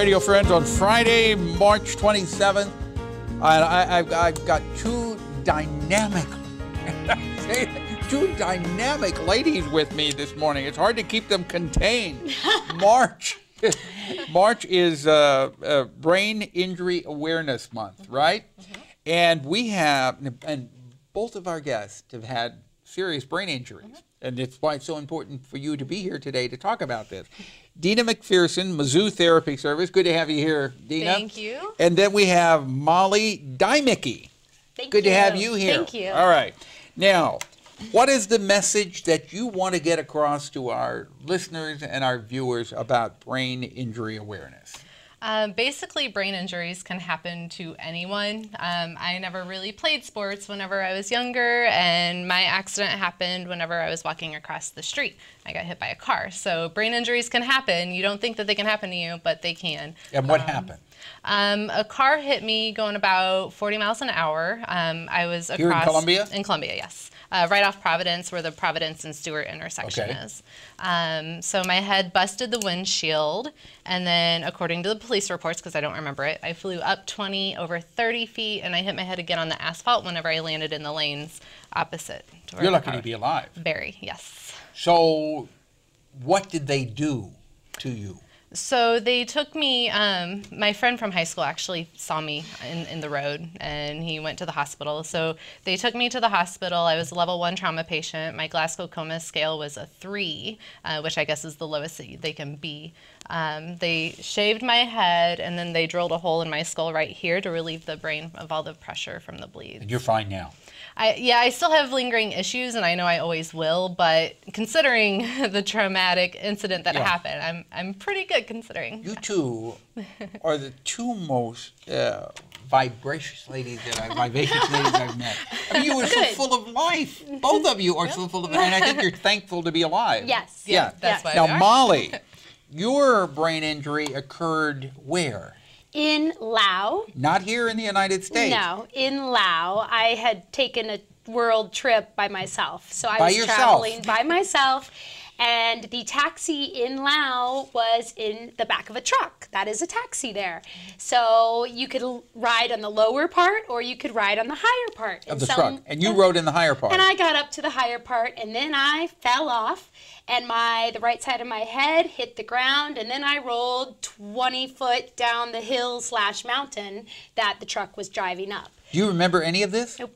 radio friends, on Friday, March 27th, I've got two dynamic ladies with me this morning. It's hard to keep them contained. March is Brain Injury Awareness Month, right? Mm-hmm. And we have, and both of our guests have had serious brain injuries. Mm-hmm. And it's why it's so important for you to be here today to talk about this. Dina McPherson, Mizzou Therapy Service. Good to have you here, Dina. Thank you. And then we have Molly Deimeke. Thank you. Good to have you here. Thank you. All right. Now, what is the message that you want to get across to our listeners and our viewers about brain injury awareness? Basically, brain injuries can happen to anyone. I never really played sports whenever I was younger, and my accident happened whenever I was walking across the street. I got hit by a car. So brain injuries can happen. You don't think that they can happen to you, but they can. And what happened? A car hit me going about 40 miles an hour. I was across— Here in Columbia? In Columbia, yes. Right off Providence, where the Providence and Stewart intersection is. So my head busted the windshield, and then, according to the police reports, because I don't remember it, I flew up 20 over 30 feet, and I hit my head again on the asphalt whenever I landed in the lanes opposite. You're lucky to be alive. Very, yes. So what did they do to you? So they took me, my friend from high school actually saw me in the road, and he went to the hospital. So they took me to the hospital. I was a level 1 trauma patient. My Glasgow Coma Scale was a 3, which I guess is the lowest that they can be. They shaved my head, and then they drilled a hole in my skull right here to relieve the brain of all the pressure from the bleeds. And you're fine now? Yeah, I still have lingering issues, and I know I always will, but considering the traumatic incident that happened, I'm pretty good considering. You two are the two most vivacious ladies that I've met. I mean, you are so full of life. Both of you are so full of life, and I think you're thankful to be alive. Yes. Yeah. That's why. Now, Molly, your brain injury occurred where? In Laos. Not here in the United States. No, in Laos. I had taken a world trip by myself. So I was traveling by myself, and the taxi in Laos was in the back of a truck. That is a taxi there. So you could ride on the lower part, or you could ride on the higher part. Of the truck. And you rode in the higher part. And I got up to the higher part, and then I fell off, and the right side of my head hit the ground, and then I rolled 20 foot down the hill/mountain that the truck was driving up. Do you remember any of this? Nope,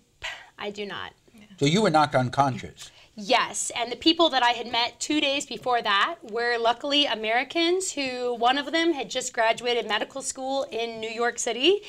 I do not. So you were knocked unconscious? Yes, and the people that I had met 2 days before that were luckily Americans, who one of them had just graduated medical school in New York City,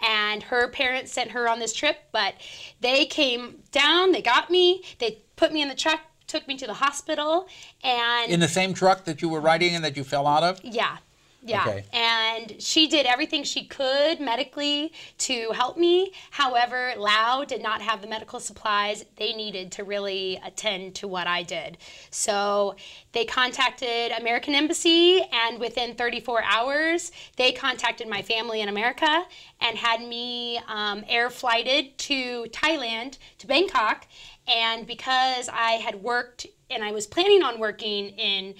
and her parents sent her on this trip, but they came down, they got me, they put me in the truck, took me to the hospital, and... In the same truck that you were riding in that you fell out of? Yeah. Yeah. Okay. And she did everything she could medically to help me. However, Laos did not have the medical supplies they needed to really attend to what I did. So they contacted American Embassy, and within 34 hours, they contacted my family in America and had me air flighted to Thailand, to Bangkok. And because I had worked, and I was planning on working in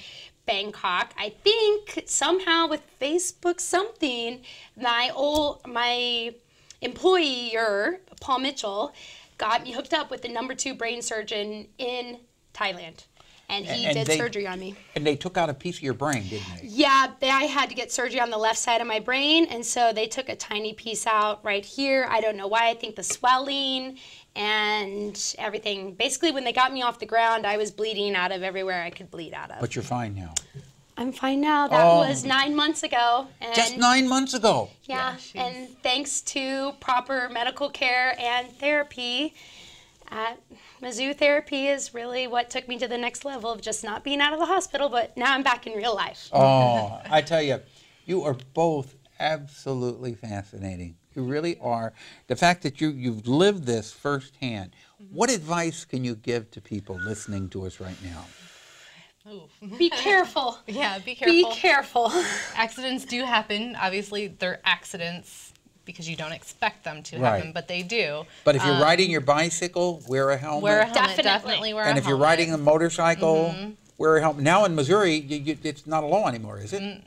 Bangkok, I think somehow with Facebook something, my employer, Paul Mitchell, got me hooked up with the number 2 brain surgeon in Thailand. And he did surgery on me. And they took out a piece of your brain, didn't they? Yeah, I had to get surgery on the left side of my brain, and so they took a tiny piece out right here. I don't know why. I think the swelling and everything. Basically, when they got me off the ground, I was bleeding out of everywhere I could bleed out of. But you're fine now. I'm fine now. That was 9 months ago. And just 9 months ago? Yeah, and thanks to proper medical care and therapy, Mizzou Therapy is really what took me to the next level of just not being out of the hospital, but now I'm back in real life. Oh, I tell you, you are both absolutely fascinating. You really are. The fact that you've lived this firsthand, what advice can you give to people listening to us right now? Oh. Be careful. Yeah, be careful. Be careful. Accidents do happen. Obviously, they're accidents, because you don't expect them to happen, but they do. But if you're riding your bicycle, wear a helmet. Wear a helmet, definitely wear a helmet. And if you're riding a motorcycle, wear a helmet. Now in Missouri, it's not a law anymore, is it?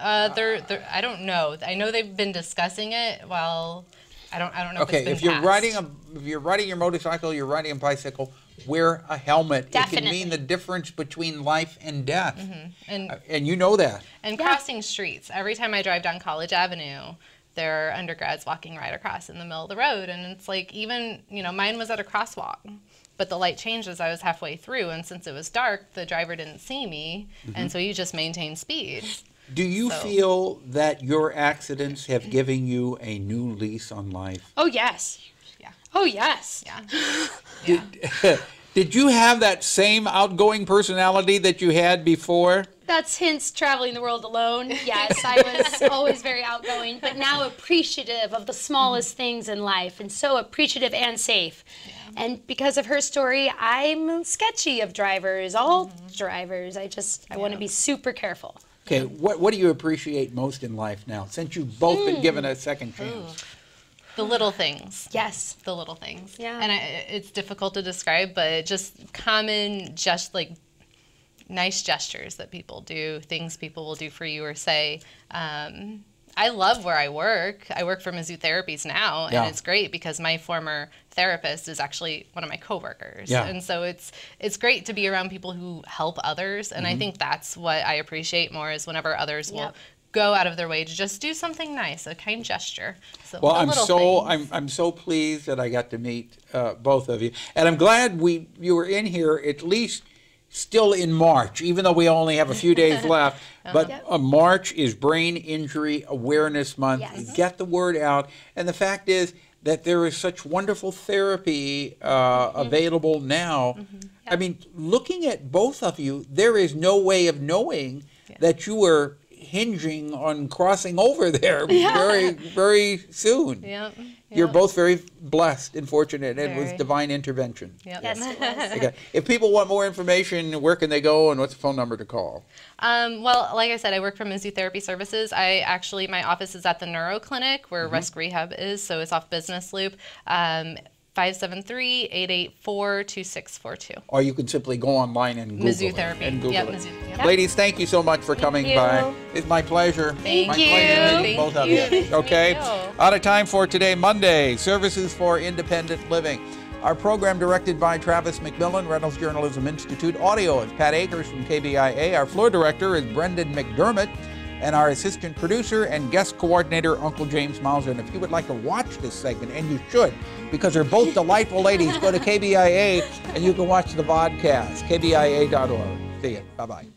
I don't know. I know they've been discussing it. Well, I don't know. Okay, if you're riding your motorcycle, you're riding a bicycle, wear a helmet. Definitely. It can mean the difference between life and death. Mm-hmm. And you know that. And crossing streets. Every time I drive down College Avenue, there are undergrads walking right across in the middle of the road, and it's like, even, you know, mine was at a crosswalk, but the light changed as I was halfway through, and since it was dark, the driver didn't see me, mm-hmm. and so you just maintain speed. Do you feel that your accidents have given you a new lease on life? Oh, yes. Yeah. Oh, yes. Yeah. Did you have that same outgoing personality that you had before? That's hence Traveling the World Alone. Yes, I was always very outgoing, but now appreciative of the smallest things in life, and so appreciative and safe. Yeah. And because of her story, I'm sketchy of drivers, all drivers. I want to be super careful. Okay, what do you appreciate most in life now, since you've both been given a second chance? The little things. Yes. The little things. Yeah. And it's difficult to describe, but just common, just like nice gestures that people do, things people will do for you or say. I love where I work. I work for Mizzou Therapies now, and it's great because my former therapist is actually one of my coworkers. Yeah. And so it's great to be around people who help others, and I think that's what I appreciate more, is whenever others will go out of their way to just do something nice, a kind gesture. So I'm so pleased that I got to meet both of you, and I'm glad you were in here at least still in March, even though we only have a few days left. But March is Brain Injury Awareness Month. Yes. Get the word out. And the fact is that there is such wonderful therapy available now. Mm-hmm. I mean, looking at both of you, there is no way of knowing that you were hinging on crossing over there very, very soon. Yep. You're both very blessed and fortunate. It was divine intervention. Yep. Yes, it was. Okay. If people want more information, where can they go, and what's the phone number to call? Well, like I said, I work for Mizzou Therapy Services. My office is at the Neuro Clinic, where Rusk Rehab is, so it's off Business Loop. 573-884-2642. Or you can simply go online and Google Mizzou Therapy. And Google it. Mizzou, Ladies, thank you so much for coming by. It's my pleasure. Thank you. My pleasure meeting both of you. Okay. Out of time for today, Monday, Services for Independent Living. Our program directed by Travis McMillan, Reynolds Journalism Institute. Audio is Pat Akers from KBIA. Our floor director is Brendan McDermott. And our assistant producer and guest coordinator, Uncle James Mouser. And if you would like to watch this segment, and you should, because they're both delightful ladies, go to KBIA and you can watch the vodcast, kbia.org. See you. Bye-bye.